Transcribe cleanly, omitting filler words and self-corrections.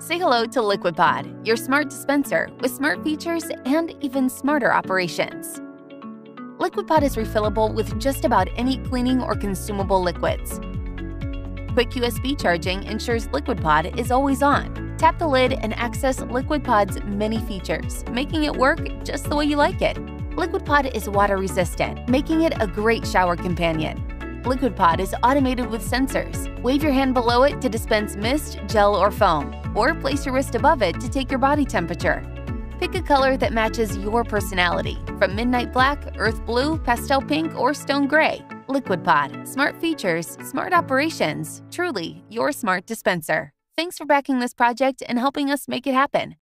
Say hello to LIQ8POD, your smart dispenser with smart features and even smarter operations. LIQ8POD is refillable with just about any cleaning or consumable liquids. Quick USB charging ensures LIQ8POD is always on. Tap the lid and access LIQ8POD's many features, making it work just the way you like it. LIQ8POD is water resistant, making it a great shower companion. LIQ8POD is automated with sensors. Wave your hand below it to dispense mist, gel, or foam, or place your wrist above it to take your body temperature. Pick a color that matches your personality, from midnight black, earth blue, pastel pink, or stone gray. LIQ8POD, smart features, smart operations, truly your smart dispenser. Thanks for backing this project and helping us make it happen.